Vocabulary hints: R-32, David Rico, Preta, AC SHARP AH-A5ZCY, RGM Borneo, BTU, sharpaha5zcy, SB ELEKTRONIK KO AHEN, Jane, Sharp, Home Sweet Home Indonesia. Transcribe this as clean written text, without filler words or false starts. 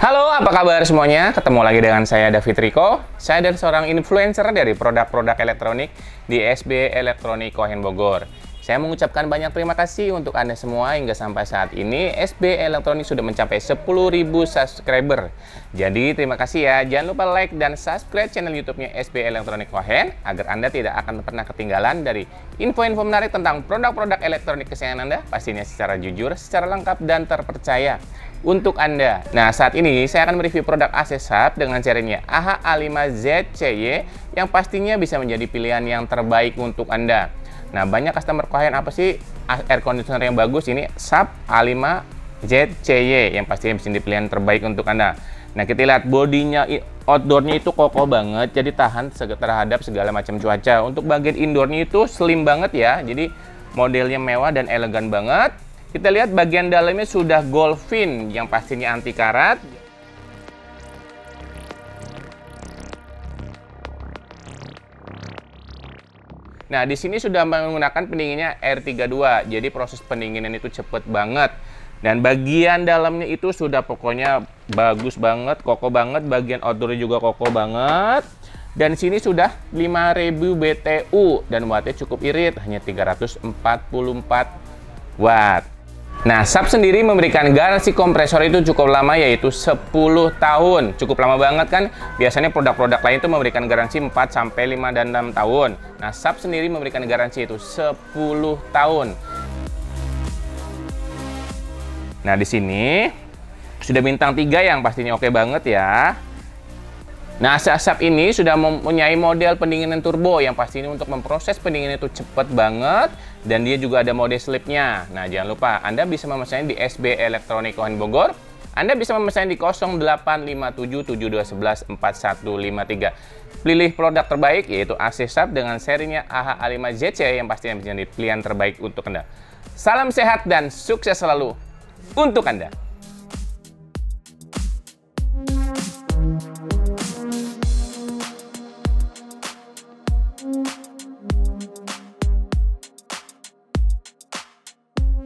Halo, apa kabar semuanya? Ketemu lagi dengan saya David Rico. Saya adalah seorang influencer dari produk-produk elektronik di SB ELEKTRONIK KO AHEN Bogor. Saya mengucapkan banyak terima kasih untuk Anda semua hingga sampai saat ini SB ELEKTRONIK sudah mencapai 10.000 subscriber. Jadi terima kasih ya. Jangan lupa like dan subscribe channel YouTube-nya SB ELEKTRONIK KO AHEN agar Anda tidak akan pernah ketinggalan dari info-info menarik tentang produk-produk elektronik kesayangan Anda, pastinya secara jujur, secara lengkap dan terpercaya untuk Anda. Nah, saat ini saya akan mereview produk AC Sharp dengan serinya AH-A5ZCY yang pastinya bisa menjadi pilihan yang terbaik untuk Anda. Nah, banyak customer KOAHEN apa sih air conditioner yang bagus? Ini Sharp AH-A5ZCY yang pastinya bisa menjadi pilihan terbaik untuk Anda. Nah, kita lihat bodinya, outdoornya itu kokoh banget, jadi tahan terhadap segala macam cuaca. Untuk bagian indoornya itu slim banget ya, jadi modelnya mewah dan elegan banget. Kita lihat bagian dalamnya sudah gold fin yang pastinya anti karat. Nah, di sini sudah menggunakan pendinginnya R32. Jadi proses pendinginan itu cepet banget. Dan bagian dalamnya itu sudah pokoknya bagus banget, kokoh banget. Bagian outdoornya juga kokoh banget. Dan sini sudah 5000 BTU dan wattnya cukup irit, hanya 344 watt. Nah, Sharp sendiri memberikan garansi kompresor itu cukup lama, yaitu 10 tahun. Cukup lama banget kan? Biasanya produk-produk lain itu memberikan garansi 4 sampai 5 dan 6 tahun. Nah, Sharp sendiri memberikan garansi itu 10 tahun. Nah, di sini sudah bintang 3 yang pastinya oke banget ya. Nah, Sharp ini sudah mempunyai model pendinginan turbo yang pastinya untuk memproses pendinginan itu cepat banget. Dan dia juga ada mode slipnya. Nah, jangan lupa Anda bisa memesan di SB Elektronik KO AHEN Bogor. Anda bisa memesan di 085772114153. Pilih produk terbaik yaitu AC Sharp dengan serinya AH-A5ZCY yang pastinya menjadi pilihan terbaik untuk Anda. Salam sehat dan sukses selalu untuk Anda.